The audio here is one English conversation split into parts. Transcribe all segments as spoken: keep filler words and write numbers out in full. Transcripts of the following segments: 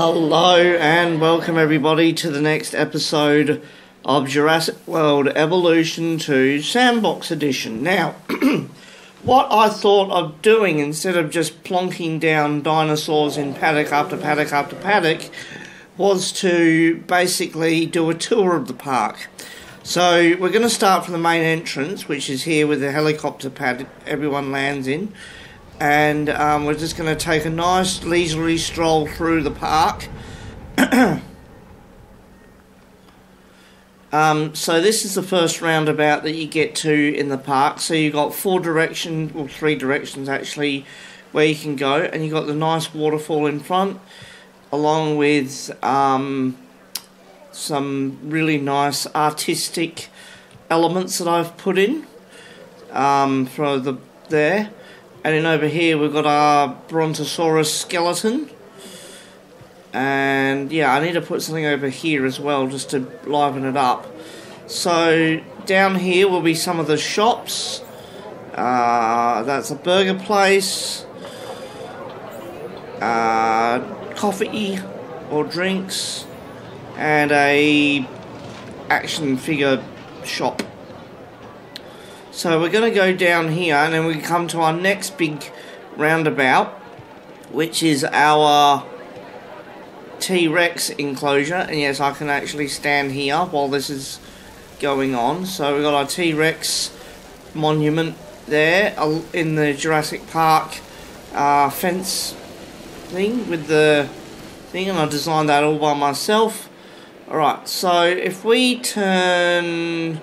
Hello and welcome everybody to the next episode of Jurassic World Evolution two Sandbox Edition. Now, what I thought of doing instead of just plonking down dinosaurs in paddock after paddock after paddock was to basically do a tour of the park. So we're going to start from the main entrance, which is here with the helicopter pad everyone lands in. And um, we're just going to take a nice leisurely stroll through the park. um, so this is the first roundabout that you get to in the park. So you've got four directions, or three directions actually, where you can go. And you've got the nice waterfall in front, along with um, some really nice artistic elements that I've put in um, for the there. And then over here we've got our Brontosaurus skeleton. And yeah, I need to put something over here as well just to liven it up. So down here will be some of the shops. Uh, that's a burger place. Uh, coffee or drinks. And a action figure shop. So we're going to go down here and then we come to our next big roundabout, which is our T-Rex enclosure. And yes, I can actually stand here while this is going on. So we've got our T-Rex monument there in the Jurassic Park uh, fence thing with the thing, and I designed that all by myself. Alright, so if we turn...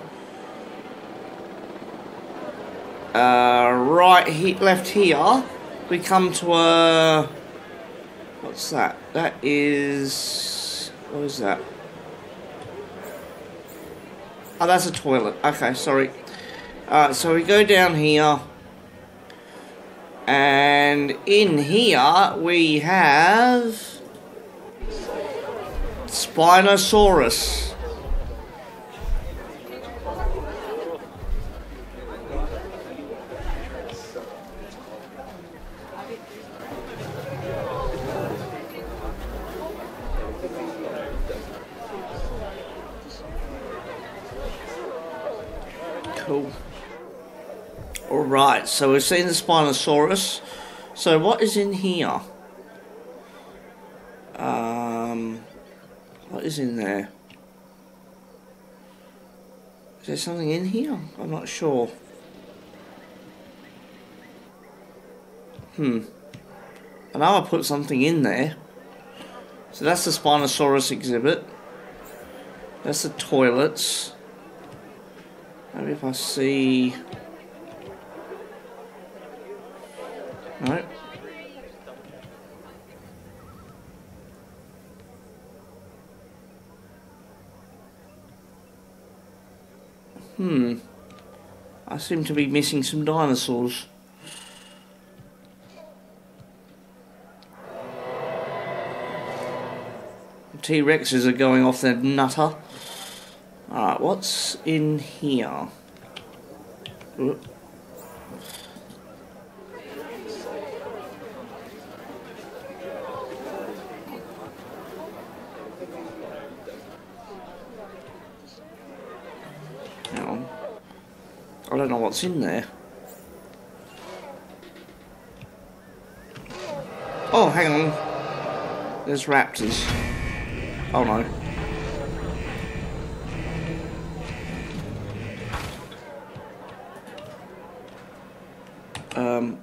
Uh, right here, left here, we come to a, what's that, that is, what is that, oh that's a toilet, okay sorry, uh, so we go down here, and in here we have Spinosaurus. Cool. Alright, so we've seen the Spinosaurus. So what is in here? Um, what is in there? Is there something in here? I'm not sure. Hmm. I know I put something in there. So that's the Spinosaurus exhibit. That's the toilets. Maybe if I see... No. Hmm. I seem to be missing some dinosaurs. The T-Rexes are going off their nutter. Alright, what's in here? Ooh. Hang on. I don't know what's in there. Oh, hang on. There's raptors. Oh no. Um,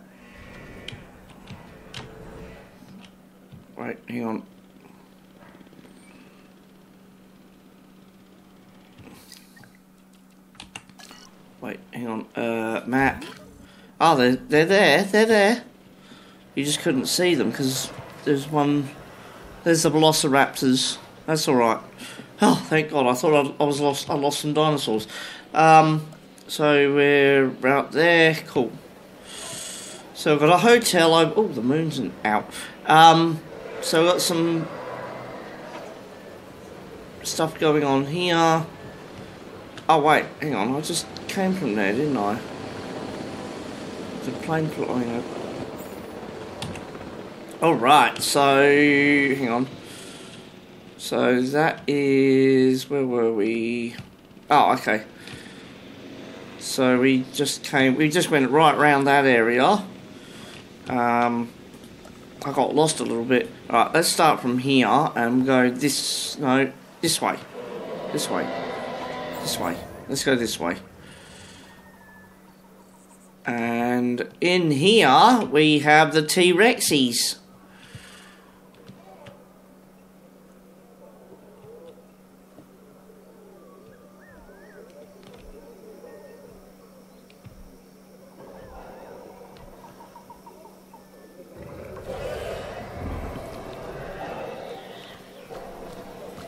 wait, hang on. Wait, hang on. Uh, map. Oh, they're, they're there. They're there. You just couldn't see them because there's one... There's the Velociraptors. That's alright. Oh, thank God. I thought I'd, I was lost. I lost some dinosaurs. Um, so we're out there. Cool. So we've got a hotel over... Oh, the moon's out. Um, so we've got some stuff going on here. Oh, wait. Hang on. I just came from there, didn't I? The plane flying over. All right. So... Hang on. So that is, where were we? Oh, okay. So we just came, we just went right round that area. Um, I got lost a little bit. Alright, let's start from here and go this, no, this way. This way. This way. Let's go this way. And in here we have the T-Rexies.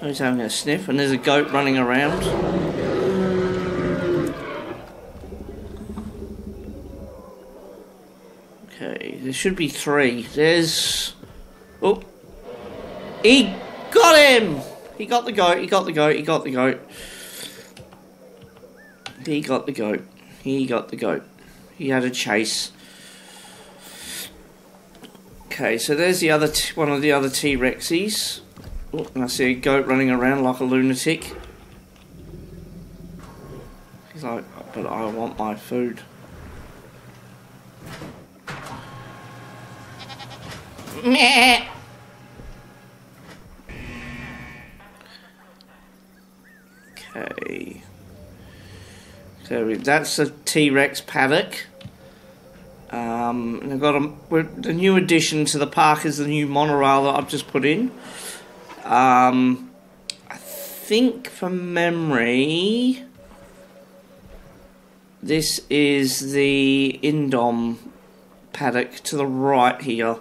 He's having a sniff, and there's a goat running around. Okay, there should be three. There's... Oh! He got him! He got the goat, he got the goat, he got the goat. He got the goat. He got the goat. He had a chase. Okay, so there's the other t one of the other T-Rexies. Oh, and I see a goat running around like a lunatic. He's like, but I want my food. Meh. Okay. So we, that's a T-Rex paddock. Um, and I've got a we're, the new addition to the park is the new monorail that I've just put in. Um, I think from memory, this is the Indom paddock to the right here.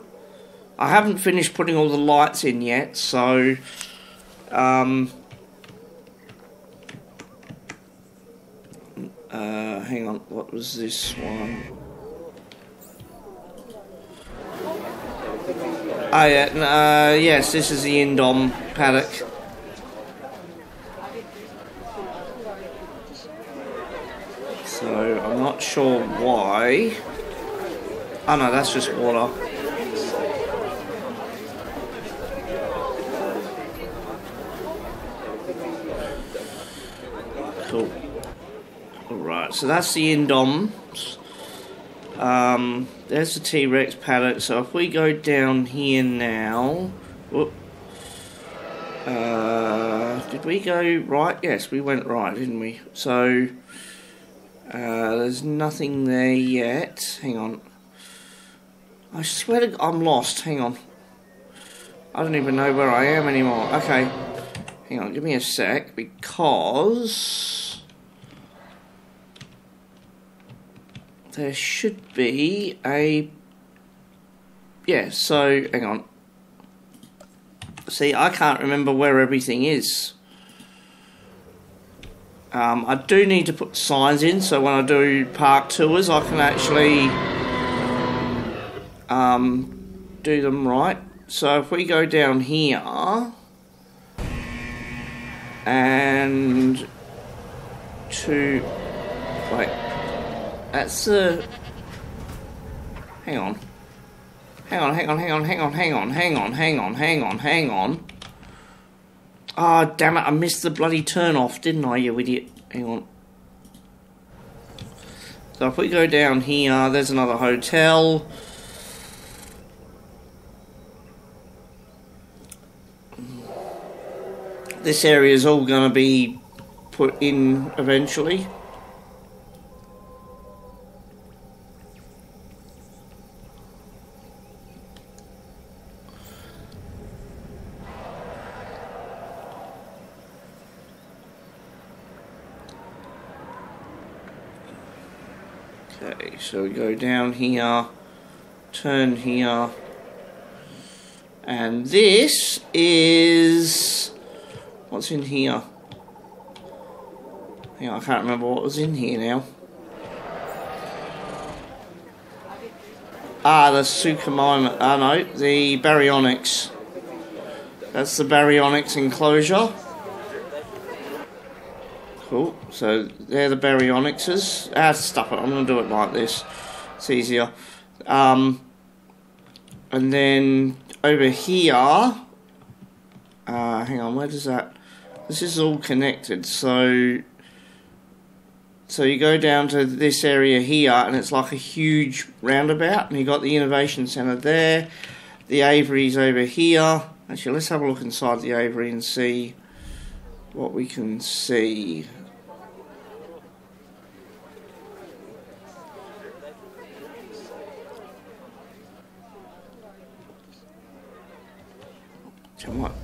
I haven't finished putting all the lights in yet, so, um, uh, hang on, what was this one? Oh yeah, uh, yes, this is the Indom paddock. So, I'm not sure why. Oh no, that's just water. Cool. Alright, so that's the Indom. Um, there's the T-Rex paddock, so if we go down here now, whoop, uh, did we go right? Yes, we went right, didn't we? So, uh, there's nothing there yet, hang on, I swear to God, I'm lost, hang on, I don't even know where I am anymore, okay, hang on, give me a sec, because... there should be a... yeah, so, hang on. See, I can't remember where everything is. Um, I do need to put signs in, so when I do park tours, I can actually um, do them right. So if we go down here, and to... wait. That's the... hang on. Hang on, hang on, hang on, hang on, hang on, hang on, hang on, hang on, hang on. Ah, oh, damn it, I missed the bloody turn off, didn't I, you idiot? Hang on. So if we go down here, there's another hotel. This area is all going to be put in eventually. Okay, so we go down here, turn here, and this is, what's in here? Hang on, I can't remember what was in here now. Ah, the Sukumima, ah no, the Baryonyx. That's the Baryonyx enclosure. Cool, so they're the Baryonyxes. Ah, stuff it, I'm going to do it like this. It's easier. Um, and then over here Uh, hang on, where does that... This is all connected, so... So you go down to this area here, and it's like a huge roundabout, and you got the Innovation Centre there. The Avery's over here. Actually, let's have a look inside the Avery and see what we can see. Come on.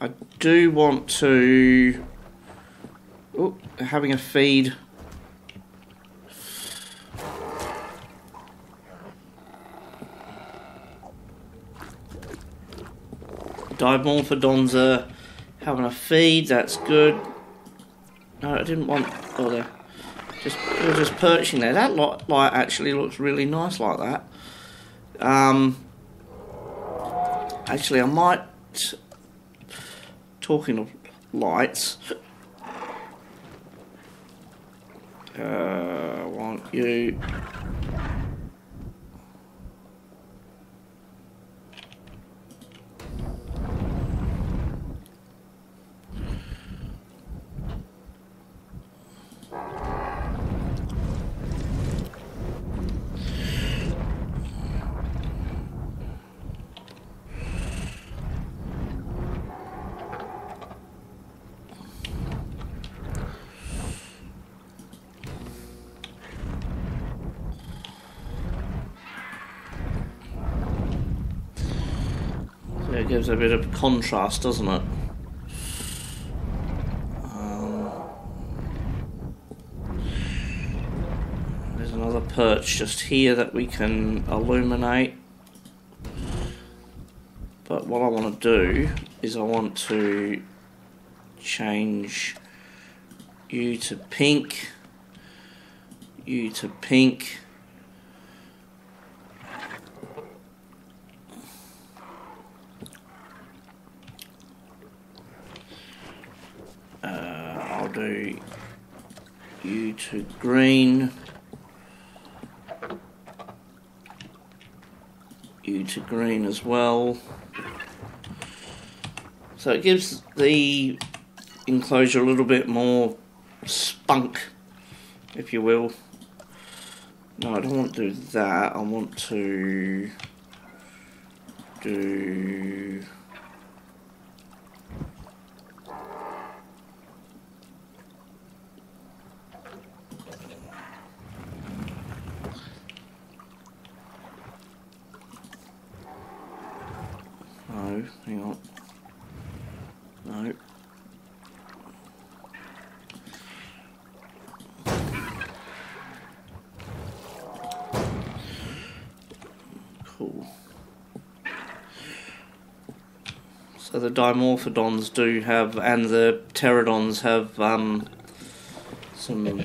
I do want to... Oh, having a feed. Dimorphodons are having a feed. That's good. No, I didn't want. Oh, they're just they're just perching there. That light, light actually looks really nice like that. Um. Actually, I might. Talking of lights, uh, want you. It gives a bit of contrast, doesn't it? Um, there's another perch just here that we can illuminate. But what I want to do is I want to change you to pink, you to pink. You to green, you to green as well. So it gives the enclosure a little bit more spunk, if you will. No, I don't want to do that. I want to do... Hang on. No. Cool. So the Dimorphodons do have, and the Pterodons have um, some.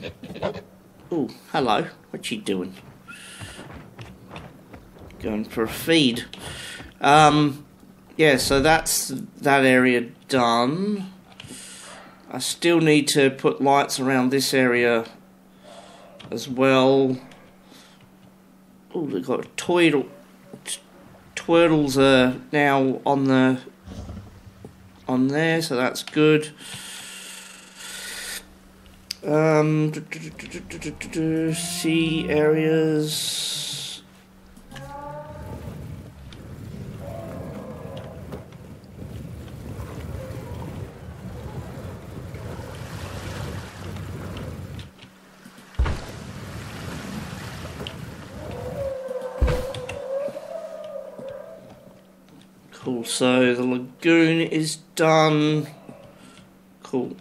Oh, hello. What you doing? Going for a feed. Um. Yeah, so that's that area done. I still need to put lights around this area as well. Oh, they've got Twiddle. Twirtles are now on the on there, so that's good. Um, do, do, do, do, do, do, do, do, sea areas. Cool, so the lagoon is done. Cool.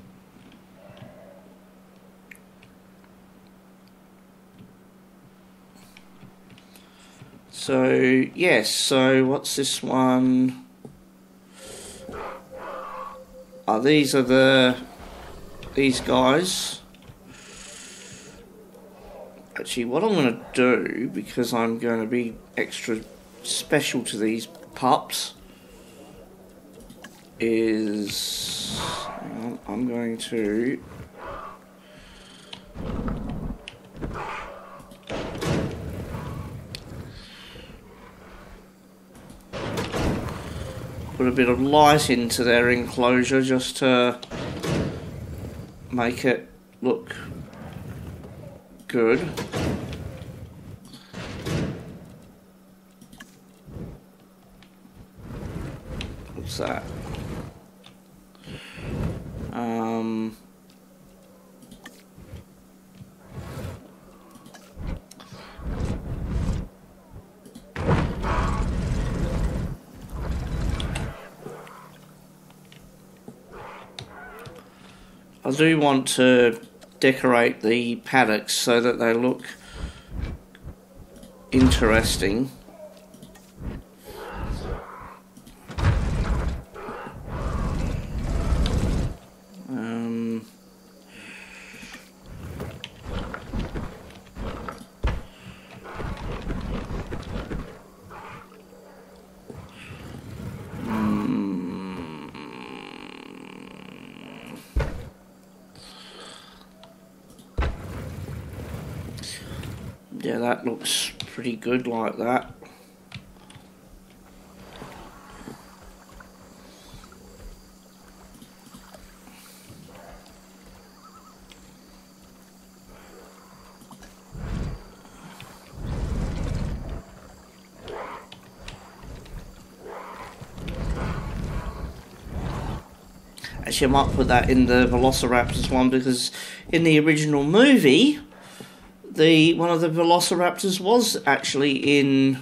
So, yes, so what's this one? Oh, these are the... These guys. Actually, what I'm going to do, because I'm going to be extra special to these pups... is hang on, I'm going to put put a bit of light into their enclosure just to make it look good. What's that? Um... I do want to decorate the paddocks so that they look interesting. Um, Yeah, that looks pretty good like that. Actually, I might put that in the Velociraptors one, because in the original movie, The one of the Velociraptors was actually in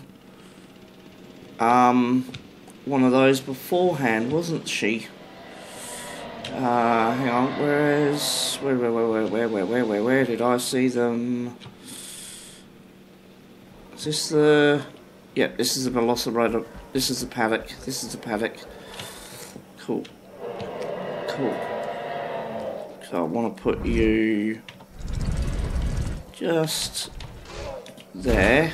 um, one of those beforehand, wasn't she? Uh, hang on, where's where where where where where where where where did I see them? Is this the? Yeah, this is the Velociraptor. This is the paddock. This is the paddock. Cool, cool. So I want to put you just there.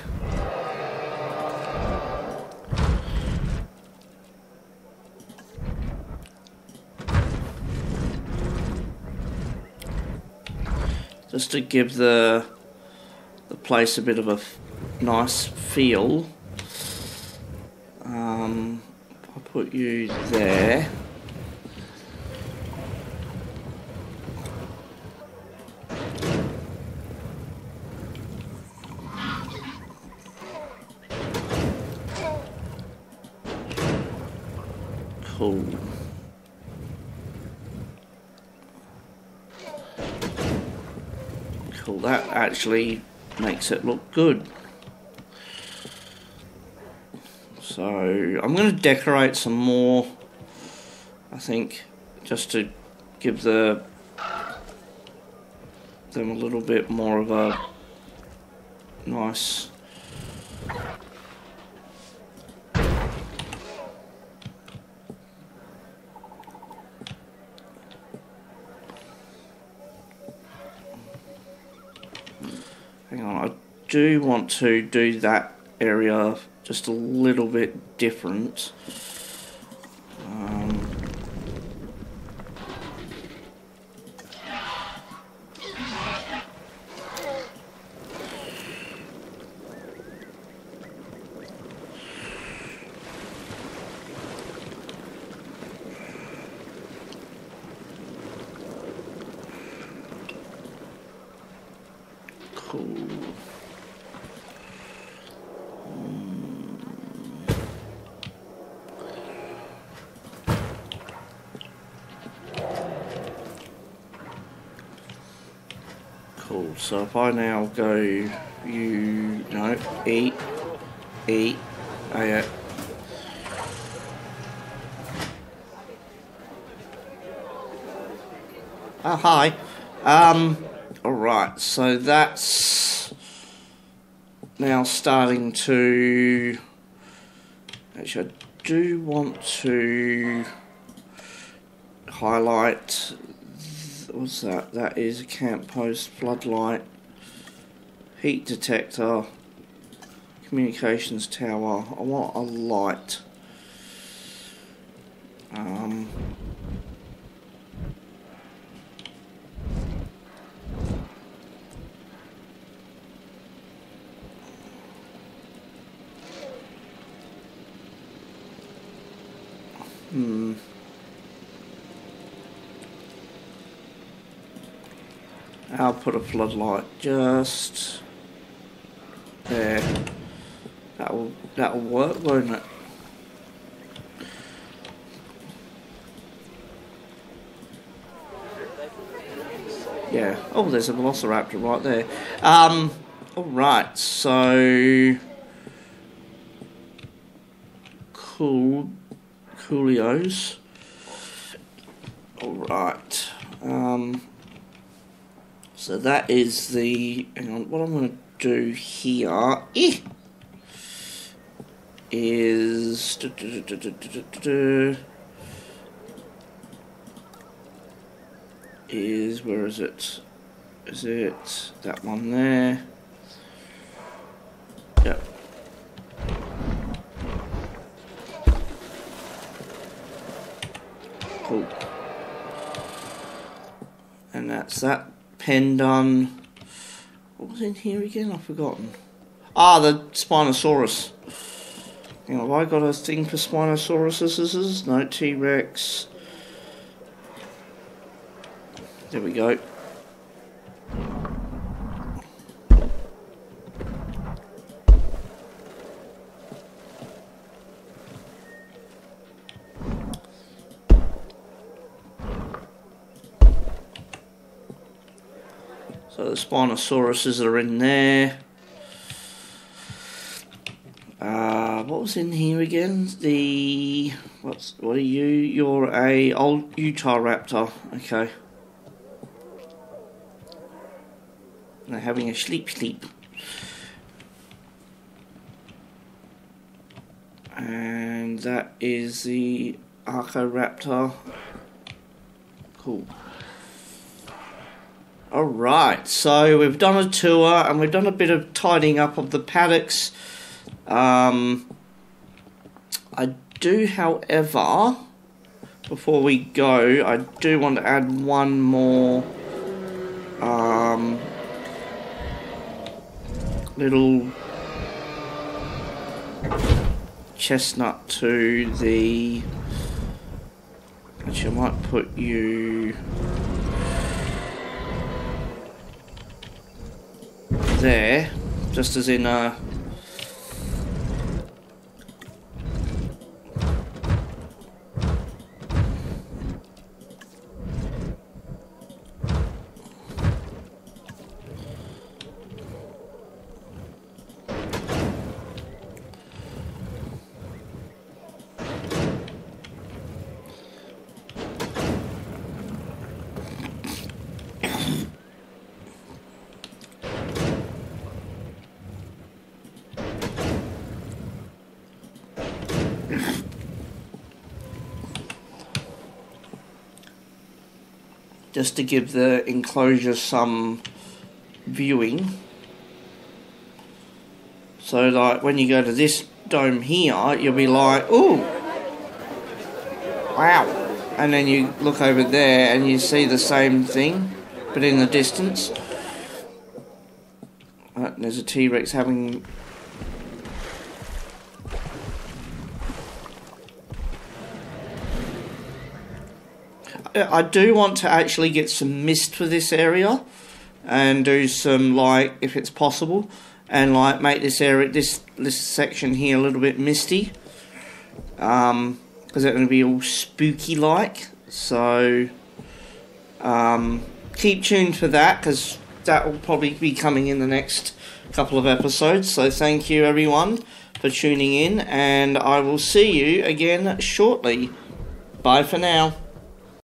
Just to give the the place a bit of a f nice feel. Um, I'll put you there. Cool, that actually makes it look good. So I'm going to decorate some more, I think, just to give the them a little bit more of a nice I do want to do that area just a little bit different. Um, cool. So if I now go, you know, eat, eat, I, uh, oh hi, um, all right, so that's now starting to, actually I do want to highlight. What's that? That is a camp post, floodlight, heat detector, communications tower. I want a light. Um, Hmm. I'll put a floodlight just there. That will that will work, won't it? Yeah. Oh, there's a Velociraptor right there. Um. All right. So cool, coolios. All right. Um. So that is the, hang on, what I'm going to do here eh, is, da, da, da, da, da, da, da, is, where is it, is it, that one there, yep. Cool. And that's that. Pen done. What was in here again? I've forgotten. Ah, the Spinosaurus. Hang on, have I got a thing for Spinosauruses? No, T-Rex. There we go. So the Spinosauruses are in there. Uh, what was in here again? The what's what are you? You're a old Utahraptor. Okay. They're having a sleep sleep. And that is the Archaeoraptor. Cool. Alright, so we've done a tour and we've done a bit of tidying up of the paddocks. Um, I do, however, before we go, I do want to add one more um, little chestnut to the... Actually, I might put you... there, just as in uh, just to give the enclosure some viewing. So like when you go to this dome here, you'll be like, ooh, wow. And then you look over there and you see the same thing, but in the distance. Uh, there's a T-Rex having... I do want to actually get some mist for this area and do some, like, if it's possible, and like make this area, this this section here a little bit misty, um because it's going to be all spooky like. So um keep tuned for that, because that will probably be coming in the next couple of episodes. So thank you everyone for tuning in, and I will see you again shortly. Bye for now.